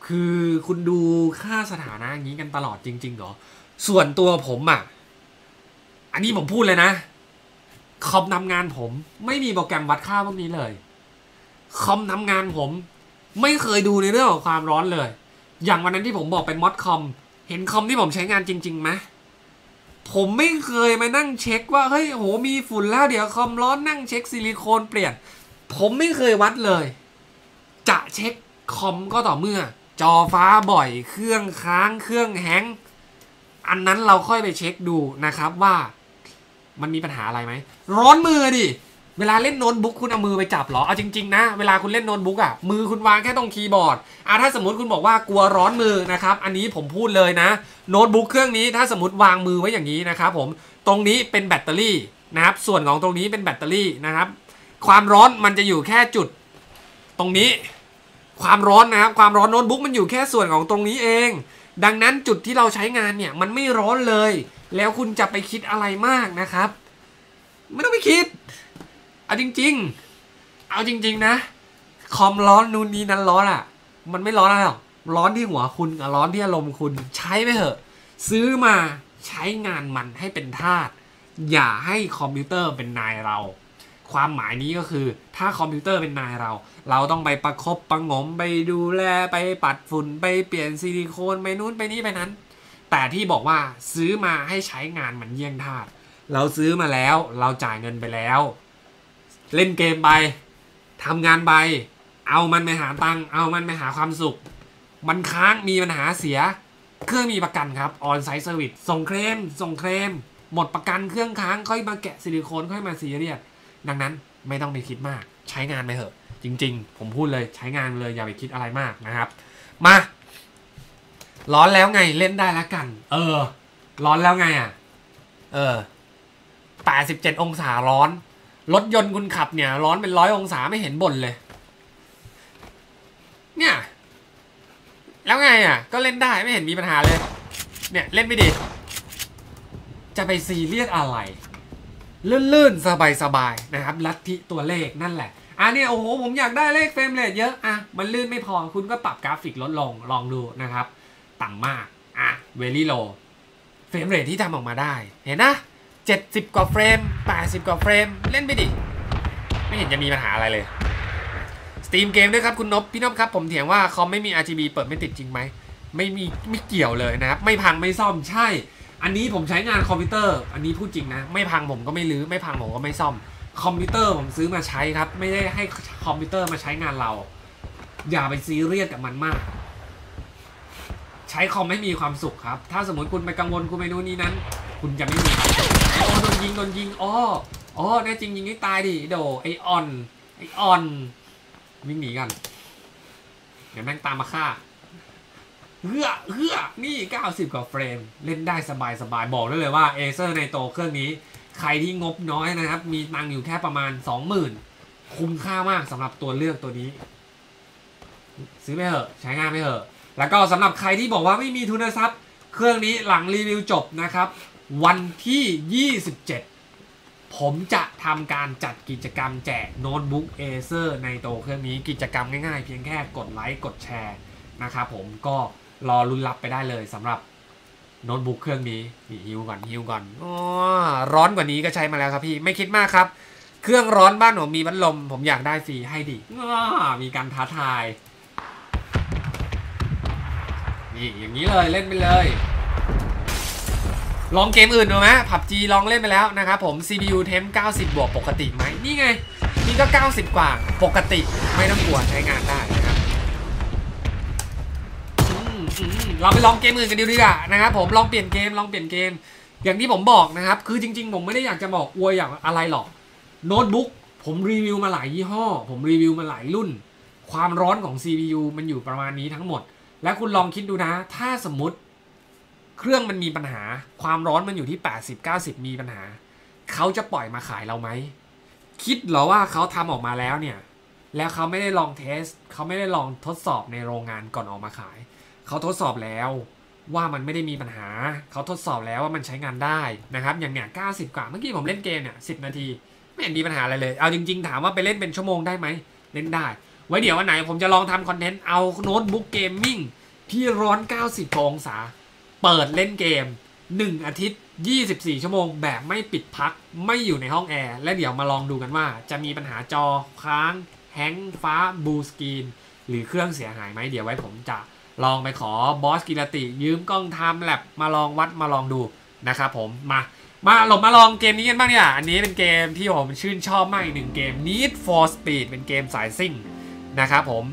คือคุณดูค่าสถานะอย่างนี้กันตลอดจริงๆเหรอส่วนตัวผมอ่ะอันนี้ผมพูดเลยนะคอมทำงานผมไม่มีโปรแกรมวัดค่าพวกนี้เลยคอมทำงานผมไม่เคยดูในเรื่องของความร้อนเลยอย่างวันนั้นที่ผมบอกเป็นมอดคอมเห็นคอมที่ผมใช้งานจริงๆไหมผมไม่เคยมานั่งเช็คว่าเฮ้ยโหมีฝุ่นแล้วเดี๋ยวคอมร้อนนั่งเช็คซิลิโคนเปลี่ยนผมไม่เคยวัดเลยจะเช็คคอมก็ต่อเมื่อจอฟ้าบ่อยเครื่องค้างเครื่องแฮงก์อันนั้นเราค่อยไปเช็คดูนะครับว่ามันมีปัญหาอะไรไหมร้อนมือดิเวลาเล่นโน้ตบุ๊กคุณเอามือไปจับหรอเอาจริงๆนะเวลาคุณเล่นโน้ตบุ๊กอ่ะมือคุณวางแค่ตรงคีย์บอร์ดถ้าสมมติคุณบอกว่ากลัวร้อนมือนะครับอันนี้ผมพูดเลยนะโน้ตบุ๊กเครื่องนี้ถ้าสมมติวางมือไว้อย่างนี้นะครับผมตรงนี้เป็นแบตเตอรี่นะครับส่วนของตรงนี้เป็นแบตเตอรี่นะครับความร้อนมันจะอยู่แค่จุดตรงนี้ความร้อนนะครับความร้อนโน้ตบุ๊กมันอยู่แค่ส่วนของตรงนี้เองดังนั้นจุดที่เราใช้งานเนี่ยมันไม่ร้อนเลยแล้วคุณจะไปคิดอะไรมากนะครับไม่ต้องไปคิดเอาจริงๆเอาจริงๆนะคอมร้อนนู่นนี่นั้นร้อนอ่ะมันไม่ร้อนหรอกร้อนที่หัวคุณกับร้อนที่อารมณ์คุณใช้ไปเถอะซื้อมาใช้งานมันให้เป็นทาสอย่าให้คอมพิวเตอร์เป็นนายเราความหมายนี้ก็คือถ้าคอมพิวเตอร์เป็นนายเราต้องไปประคบประงมไปดูแลไปปัดฝุ่นไปเปลี่ยนซิลิโคนไปนู้นไปนี้ไปนั้นแต่ที่บอกว่าซื้อมาให้ใช้งานมันเยี่ยงทาสเราซื้อมาแล้วเราจ่ายเงินไปแล้วเล่นเกมไปทำงานไปเอามันไปหาตังค์เอามันไปหาความสุขมันค้างมีปัญหาเสียเครื่องมีประกันครับ On-Site Service ส่งเคลมหมดประกันเครื่องค้างค่อยมาแกะซิลิโคนค่อยมาซีเรียสดังนั้นไม่ต้องไปคิดมากใช้งานไปเถอะจริงๆผมพูดเลยใช้งานเลยอย่าไปคิดอะไรมากนะครับมาร้อนแล้วไงเล่นได้แล้วกันร้อนแล้วไง87องศาร้อนรถยนต์คุณขับเนี่ยร้อนเป็น100องศาไม่เห็นบ่นเลยเนี่ยแล้วไงก็เล่นได้ไม่เห็นมีปัญหาเลยเนี่ยเล่นไม่ดีจะไปซีเรียสอะไรลื่นๆสบายๆนะครับลัทธิตัวเลขนั่นแหละเนี่ยโอ้โหผมอยากได้เลขเฟรมเรทเยอะมันลื่นไม่พอคุณก็ปรับกราฟิกลดลงลองดูนะครับต่ำมากvery low เฟรมเรทที่ทำออกมาได้เห็นนะ70กว่าเฟรม80กว่าเฟรมเล่นไปดิไม่เห็นจะมีปัญหาอะไรเลยสตรีมเกมด้วยครับคุณนพพี่นพครับผมเถียงว่าคอมไม่มี RGB เปิดไม่ติดจริงไหมไม่เกี่ยวเลยนะครับไม่พังไม่ซ่อมใช่อันนี้ผมใช้งานคอมพิวเตอร์อันนี้พูดจริงนะไม่พังผมก็ไม่รื้อไม่พังผมก็ไม่ซ่อมคอมพิวเตอร์ผมซื้อมาใช้ครับไม่ได้ให้คอมพิวเตอร์มาใช้งานเราอย่าไปซีเรียสกับมันมากใช้คอมไม่มีความสุขครับถ้าสมมติคุณไปกังวลคุณไปนู่นนี่นั้นคุณจะไม่มีโดนยิงอ๋อแน่จริงยิงให้ตายดิโดไอออนวิ่งหนีกันเดี๋ยวแม่งตามมาฆ่าเฮือนี่90กว่าเฟรมเล่นได้สบายบอกได้เลยว่า Acer ในโตเครื่องนี้ใครที่งบน้อยนะครับมีตังอยู่แค่ประมาณ 20,000 คุ้มค่ามากสำหรับตัวเลือกตัวนี้ซื้อไปเถอะใช้งานไปเถอะแล้วก็สำหรับใครที่บอกว่าไม่มีทุนทรัพย์เครื่องนี้หลังรีวิวจบนะครับวันที่27ผมจะทำการจัดกิจกรรมแจกโน้ตบุ๊ก Acer ในโตเครื่องนี้กิจกรรมง่ายๆเพียงแค่กดไลค์กดแชร์นะครับผมก็รอลุ้นรับไปได้เลยสำหรับโน้ตบุ๊กเครื่องนี้หิวก่อนร้อนกว่านี้ก็ใช้มาแล้วครับพี่ไม่คิดมากครับเครื่องร้อนบ้านผมมีพัดลมผมอยากได้ฟรีให้ดิมีการท้าทาย นี่อย่างนี้เลยเล่นไปเลยลองเกมอื่นดูไหม PUBG ลองเล่นไปแล้วนะครับผม CPU temp 90 บวกปกติไหมนี่ไงนี่ก็90กว่าปกติไม่ต้องกลัวใช้งานได้นะครับเราไปลองเกมอื่นกันดีกว่านะครับผมลองเปลี่ยนเกมอย่างที่ผมบอกนะครับคือจริงๆผมไม่ได้อยากจะบอกอวยอย่างอะไรหรอกโน้ตบุ๊กผมรีวิวมาหลายยี่ห้อผมรีวิวมาหลายรุ่นความร้อนของ CPU มันอยู่ประมาณนี้ทั้งหมดและคุณลองคิดดูนะถ้าสมมติเครื่องมันมีปัญหาความร้อนมันอยู่ที่ 80-90 มีปัญหาเขาจะปล่อยมาขายเราไหมคิดเหรอว่าเขาทำออกมาแล้วเนี่ยแล้วเขาไม่ได้ลองเทสเขาไม่ได้ลองทดสอบในโรงงานก่อนออกมาขายเขาทดสอบแล้วว่ามันไม่ได้มีปัญหาเขาทดสอบแล้วว่ามันใช้งานได้นะครับอย่างเนี่ย90กว่าเมื่อกี้ผมเล่นเกมเนี่ย10นาทีไม่เห็นมีปัญหาอะไรเลยเอาจริงๆถามว่าไปเล่นเป็นชั่วโมงได้ไหมเล่นได้ไว้เดี๋ยววันไหนผมจะลองทำคอนเทนต์เอาโน้ตบุ๊กเกมมิ่งที่ร้อน90องศาเปิดเล่นเกม1อาทิตย์24ชั่วโมงแบบไม่ปิดพักไม่อยู่ในห้องแอร์และเดี๋ยวมาลองดูกันว่าจะมีปัญหาจอค้างแฮงก์ฟ้าบลูสกรีนหรือเครื่องเสียหายไหมเดี๋ยวไว้ผมจะลองไปขอบอสกิรติยืมกล้องทำแลบมาลองวัดมาลองดูนะครับผมมาลองเกมนี้กันบ้างเนี่ยอันนี้เป็นเกมที่ผมชื่นชอบมากอีกหนึ่งเกม Need for Speed เป็นเกมสายซิ่งนะครับผม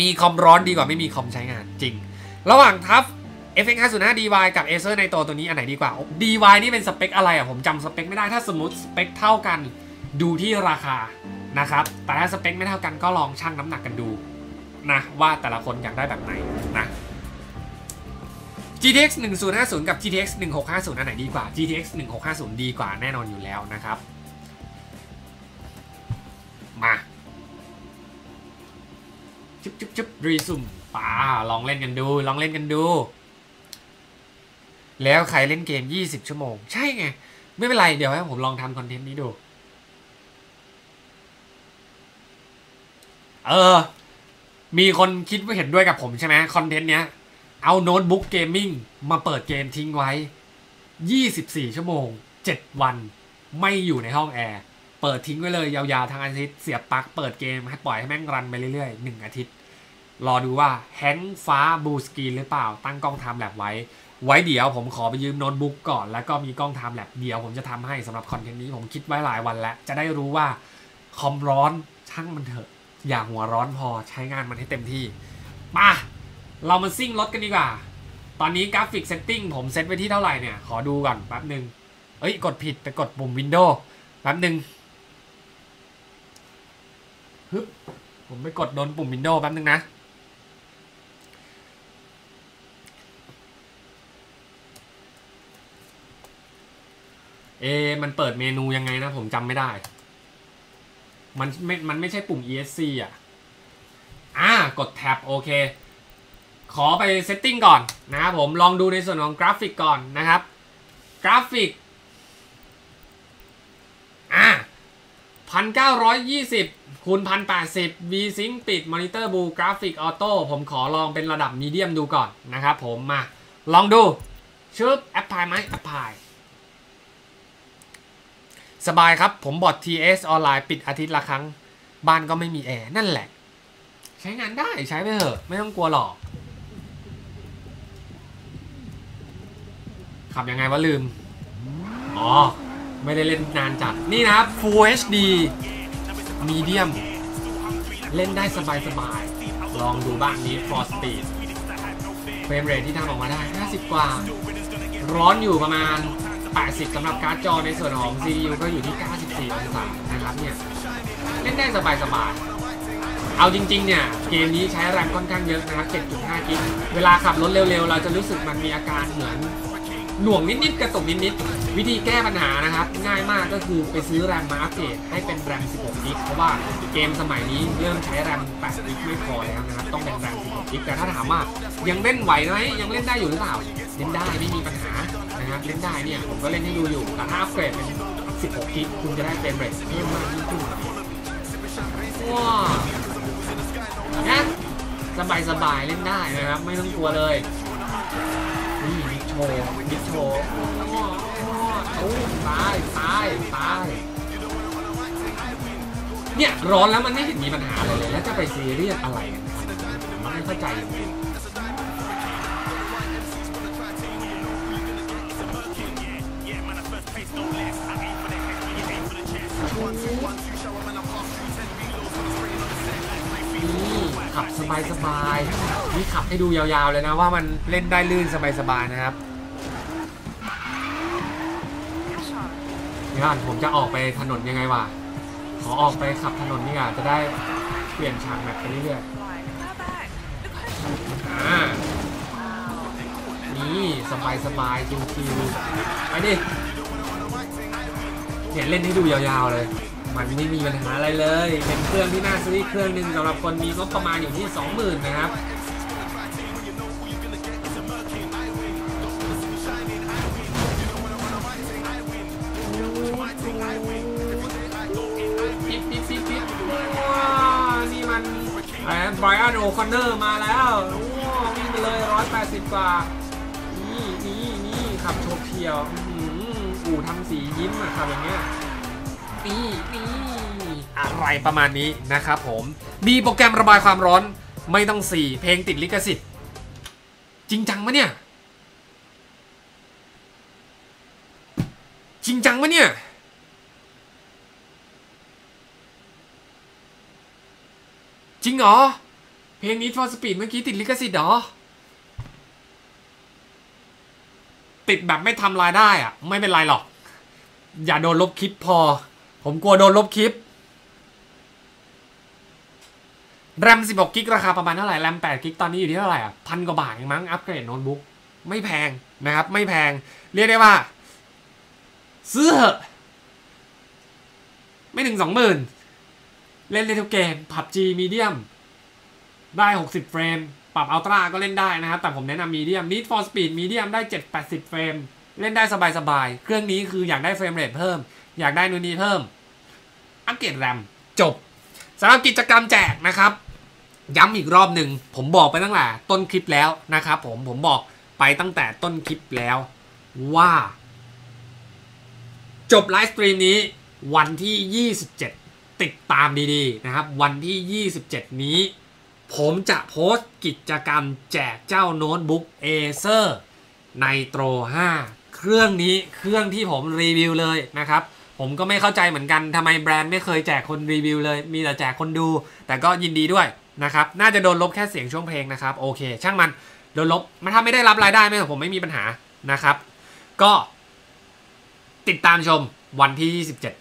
มีคอมร้อนดีกว่าไม่มีคอมใช้งานจริงระหว่างทับ FX505DY กับ Acer ในตัวนี้อันไหนดีกว่า DY นี่เป็นสเปคอะไรอ่ะผมจำสเปคไม่ได้ถ้าสมมติสเปคเท่ากันดูที่ราคานะครับแต่ถ้าสเปคไม่เท่ากันก็ลองชั่งน้ำหนักกันดูนะว่าแต่ละคนอยากได้แบบไหนนะ GTX 1050 กับ GTX 1650 อันไหนดีกว่า GTX 1650 ดีกว่าแน่นอนอยู่แล้วนะครับมาจุ๊บรีซุ่มป่าลองเล่นกันดูแล้วใครเล่นเกม20ชั่วโมงใช่ไงไม่เป็นไรเดี๋ยวให้ผมลองทำคอนเทนต์นี้ดูมีคนคิดว่าเห็นด้วยกับผมใช่ไหมคอนเทนต์เนี้ยเอาโน้ตบุ๊กเกมมิ่งมาเปิดเกมทิ้งไว้24ชั่วโมง7วันไม่อยู่ในห้องแอร์เปิดทิ้งไว้เลยยาวๆทางอาทิตย์เสียบปลั๊กเปิดเกมให้ปล่อยให้แม่งรันไปเรื่อยๆ1อาทิตย์รอดูว่าแฮงก์ฟ้าบลูสกรีนหรือเปล่าตั้งกล้องไทม์แลปไว้เดี๋ยวผมขอไปยืมโน้ตบุ๊กก่อนแล้วก็มีกล้องไทม์แลปเดี๋ยวผมจะทำให้สำหรับคอนเทนต์นี้ผมคิดไว้หลายวันแล้วจะได้รู้ว่าคอมร้อนช่างมันเถอะอย่าหัวร้อนพอใช้งานมันให้เต็มที่มาเรามาซิ่งรถกันดีกว่าตอนนี้กราฟิกเซตติ้งผมเซตไว้ที่เท่าไหร่เนี่ยขอดูก่อนแป๊บนึงเอ้ยกดผิดไปกดปุ่ม Windows แป๊บนึงฮึบผมไปกดโดนปุ่ม Windows แป๊บนึงนะมันเปิดเมนูยังไงนะผมจำไม่ได้มันไม่ใช่ปุ่ม ESC อ่ะกดแท็บโอเคขอไปเซตติ้งก่อนนะครับผมลองดูในส่วนของกราฟิกก่อนนะครับกราฟิก1920 x 1080 VSync ปิดมอนิเตอร์บูกราฟิกออโต้ผมขอลองเป็นระดับมีเดียมดูก่อนนะครับผมมาลองดูชื่อแอปพลายไหมแอปพลายสบายครับผมบอท TS ออนไลน์ปิดอาทิตย์ละครั้งบ้านก็ไม่มีแอร์นั่นแหละใช้งานได้ใช้ไปเถอะไม่ต้องกลัวหรอกขับยังไงวะลืมไม่ได้เล่นนานจัดนี่นะครับ Full HD Medium เล่นได้สบายๆลองดูบ้างนี้ for speed เฟรมเรทที่ทำออกมาได้50กว่าร้อนอยู่ประมาณ80สำหรับการ์ดจอในส่วนของ CPU ก็อยู่ที่94องศานะครับเนี่ยเล่นได้สบายๆเอาจริงๆเนี่ยเกมนี้ใช้แรมค่อนข้างเยอะนะครับ 7.5 กิกเวลาขับรถเร็วๆเราจะรู้สึกมันมีอาการเหมือนหน่วงนิดๆกระตุกนิดๆวิธีแก้ปัญหานะครับง่ายมากก็คือไปซื้อแรมมาอัปเดตให้เป็นแรม16กิกเพราะว่าเกมสมัยนี้เริ่มใช้แรม8กิกไม่พอแล้วนะครับต้องเป็นแรม16กิกแต่ถ้าถามว่ายังเล่นไหวไหมยังเล่นได้อยู่หรือเปล่าเล่นได้ไม่มีปัญหานะครับเล่นได้เนี่ยผมก็เล่นให้ดูอยู่แต่ถ้าอัปเกรดเป็น16กิกคุณจะได้เฟรมเรทเพิ่มมากยิ่งขึ้นว้าวนะสบายๆเล่นได้นะครับไม่ต้องกลัวเลยบิ๊กโชว์ตายเนี่ยร้อนแล้วมันไม่เห็นมีปัญหาอะไรเลยแล้วจะไปซีเรียสอะไรกันไม่เข้าใจ สบายๆนี่ขับให้ดูยาวๆเลยนะว่ามันเล่นได้ลื่นสบายๆนะครับงั้นผมจะออกไปถนนยังไงวะขอออกไปขับถนนนี่อ่ะจะได้เปลี่ยนฉากแบบไปเรื่อยๆนี่สบายๆชิวๆไปดิเนี่ยเล่นให้ดูยาวๆเลยมันไม่มีปัญหาอะไรเลยเป็นเครื่องที่น่าซื้อเครื่องนึงสำหรับคนมีงบประมาณอยู่ที่ 20,000 นะครับนี่มันไบรอัน โอคอนเนอร์มาแล้ววิ่งไปเลย180กว่านี่ขับโชว์เที่ยวอู่ทำสียิ้มนะครับอย่างเงี้ยอะไรประมาณนี้นะครับผมมีโปรแกรมระบายความร้อนไม่ต้อง4เพลงติดลิขสิทธิ์จริงจังมะเนี่ยจริงเหรอเพลง Need for Speed เมื่อกี้ติดลิขสิทธิ์เหรอติดแบบไม่ทำรายได้อะไม่เป็นไรหรอกอย่าโดนลบคลิปพอผมกลัวโดนลบคลิปแรม16กิกราคาประมาณเท่าไหร่แรม8กิกตอนนี้อยู่ที่เท่าไหร่อ่ะพันกว่าบาทเองมั้งอัปเกรดโน้ตบุ๊กไม่แพงนะครับไม่แพงเรียกได้ว่าซื้อเหอะไม่ถึง 20,000 เล่นได้ทุกเกม PUBG มีเดียมได้60เฟรมปรับอัลตร้าก็เล่นได้นะครับแต่ผมแนะนำมีเดียม Need for Speed มีเดียมได้780เฟรมเล่นได้สบายๆเครื่องนี้คืออยากได้เฟรมเรทเพิ่มอยากได้นู่นนี่เพิ่มอัปเกรดแรมจบสำหรับกิจกรรมแจกนะครับย้ำอีกรอบหนึ่งผมบอกไปตั้งแต่ต้นคลิปแล้วนะครับผมบอกไปตั้งแต่ต้นคลิปแล้วว่าจบไลฟ์สตรีมนี้วันที่27ติดตามดีๆนะครับวันที่27นี้ผมจะโพสต์กิจกรรมแจกเจ้าโน้ตบุ๊ก Acerไนโตร5เครื่องนี้เครื่องที่ผมรีวิวเลยนะครับผมก็ไม่เข้าใจเหมือนกันทำไมแบรนด์ไม่เคยแจกคนรีวิวเลยมีแต่แจกคนดูแต่ก็ยินดีด้วยนะครับน่าจะโดนลบแค่เสียงช่วงเพลงนะครับโอเคช่างมันโดนลบมันถ้าไม่ได้รับรายได้ไม่ผมไม่มีปัญหานะครับก็ติดตามชมวันที่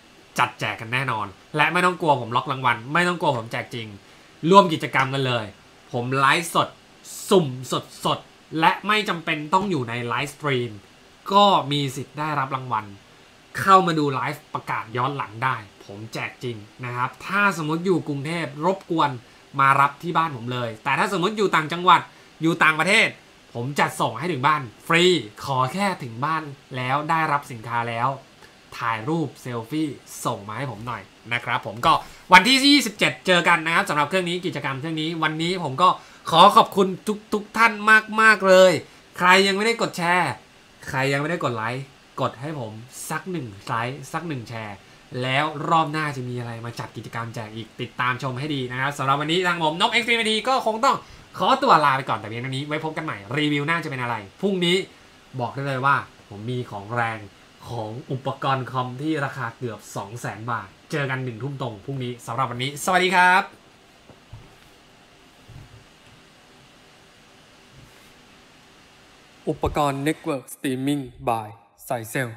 27จัดแจกกันแน่นอนและไม่ต้องกลัวผมล็อกรางวัลไม่ต้องกลัวผมแจกจริงร่วมกิจกรรมกันเลยผมไลฟ์สดสุ่มสดและไม่จำเป็นต้องอยู่ในไลฟ์สตรีมก็มีสิทธิ์ได้รับรางวัลเข้ามาดูไลฟ์ประกาศย้อนหลังได้ผมแจกจริงนะครับถ้าสมมติอยู่กรุงเทพรบกวนมารับที่บ้านผมเลยแต่ถ้าสมมติอยู่ต่างจังหวัดอยู่ต่างประเทศผมจัดส่งให้ถึงบ้านฟรีขอแค่ถึงบ้านแล้วได้รับสินค้าแล้วถ่ายรูปเซลฟี่ส่งมาให้ผมหน่อยนะครับผมก็วันที่27เจอกันนะครับสำหรับเครื่องนี้กิจกรรมเครื่องนี้วันนี้ผมก็ขอขอบคุณทุกท่านมากๆเลยใครยังไม่ได้กดแชร์ใครยังไม่ได้กดไลค์กดให้ผมสัก1ไลค์สัก1แชร์แล้วรอบหน้าจะมีอะไรมาจัดกิจกรรมแจกอีกติดตามชมให้ดีนะครับสำหรับวันนี้ทางผมนก Extreme IT ก็คงต้องขอตัวลาไปก่อนแต่เพียงเท่านี้ไว้พบกันใหม่รีวิวหน้าจะเป็นอะไรพรุ่งนี้บอกได้เลยว่าผมมีของแรงของอุปกรณ์คอมที่ราคาเกือบ 200,000 บาทเจอกัน1ทุ่มตรงพรุ่งนี้สำหรับวันนี้สวัสดีครับอุปกรณ์ Network Streaming by สายเซล